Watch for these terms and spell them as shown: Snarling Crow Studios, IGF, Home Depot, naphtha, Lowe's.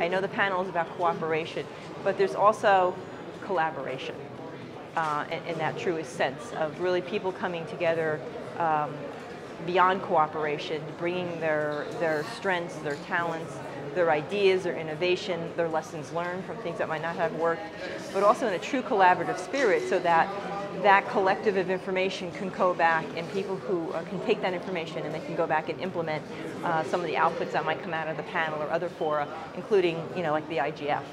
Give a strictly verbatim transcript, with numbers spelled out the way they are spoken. I know the panel is about cooperation, but there's also collaboration uh, in, in that truest sense of really people coming together um, beyond cooperation, bringing their, their strengths, their talents, their ideas, their innovation, their lessons learned from things that might not have worked, but also in a true collaborative spirit so that that collective of information can go back and people who uh, can take that information and they can go back and implement uh, some of the outputs that might come out of the panel or other fora, including, you know, like the I G F.